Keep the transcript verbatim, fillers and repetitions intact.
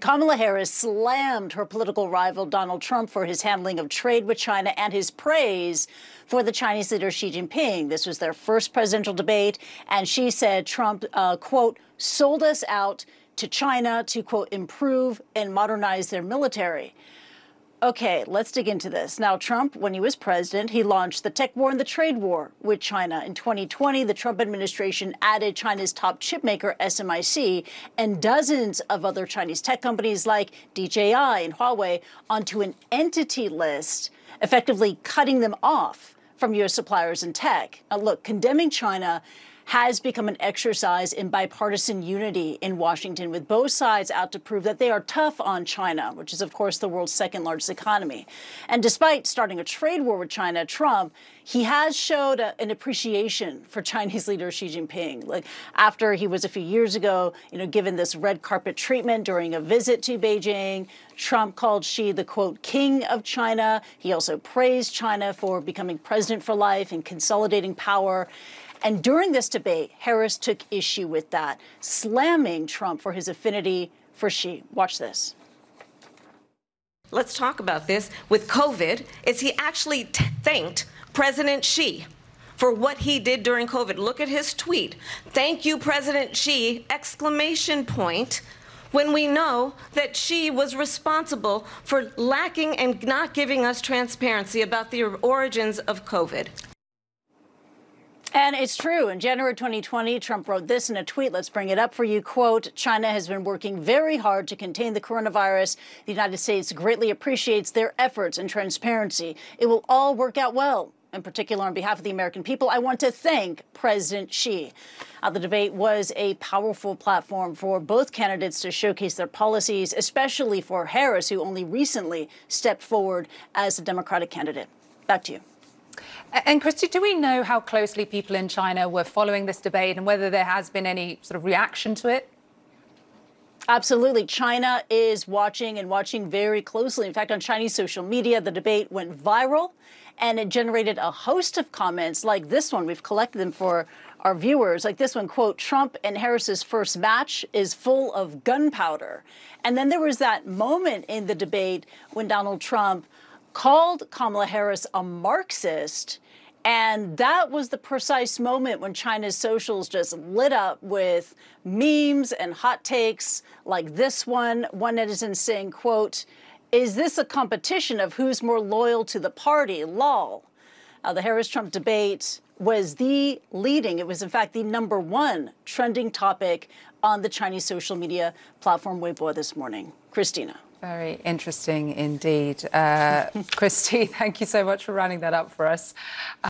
Kamala Harris slammed her political rival Donald Trump for his handling of trade with China and his praise for the Chinese leader Xi Jinping. This was their first presidential debate, and she said Trump, uh, quote, sold us out to China to, quote, improve and modernize their military. Okay, let's dig into this. Now, Trump, when he was president, he launched the tech war and the trade war with China. In twenty twenty, the Trump administration added China's top chipmaker, S M I C, and dozens of other Chinese tech companies like D J I and Huawei onto an entity list, effectively cutting them off from U S suppliers and tech. Now, look, condemning China has become an exercise in bipartisan unity in Washington, with both sides out to prove that they are tough on China, which is, of course, the world's second largest economy. And despite starting a trade war with China, Trump, he has showed a, an appreciation for Chinese leader Xi Jinping. Like, after he was a few years ago, you know, given this red carpet treatment during a visit to Beijing, Trump called Xi the, quote, king of China. He also praised China for becoming president for life and consolidating power. And during this debate, Harris took issue with that, slamming Trump for his affinity for Xi. Watch this. Let's talk about this. With COVID, is he actually t- thanked President Xi for what he did during COVID. Look at his tweet. Thank you, President Xi, exclamation point, when we know that Xi was responsible for lacking and not giving us transparency about the origins of COVID. And it's true. In January twenty twenty, Trump wrote this in a tweet. Let's bring it up for you. Quote, China has been working very hard to contain the coronavirus. The United States greatly appreciates their efforts and transparency. It will all work out well. In particular, on behalf of the American people, I want to thank President Xi. Uh, the debate was a powerful platform for both candidates to showcase their policies, especially for Harris, who only recently stepped forward as a Democratic candidate. Back to you. And, Christy, do we know how closely people in China were following this debate and whether there has been any sort of reaction to it? Absolutely. China is watching and watching very closely. In fact, on Chinese social media, the debate went viral, and it generated a host of comments like this one. We've collected them for our viewers, like this one, quote, Trump and Harris's first match is full of gunpowder. And then there was that moment in the debate when Donald Trump called Kamala Harris a Marxist, and that was the precise moment when China's socials just lit up with memes and hot takes like this one. One netizen saying, quote, is this a competition of who's more loyal to the party? Lol. Uh, the Harris-Trump debate was the leading, it was in fact the number one trending topic on the Chinese social media platform Weibo this morning. Christina. Very interesting indeed. Uh, Christy, thank you so much for running that up for us.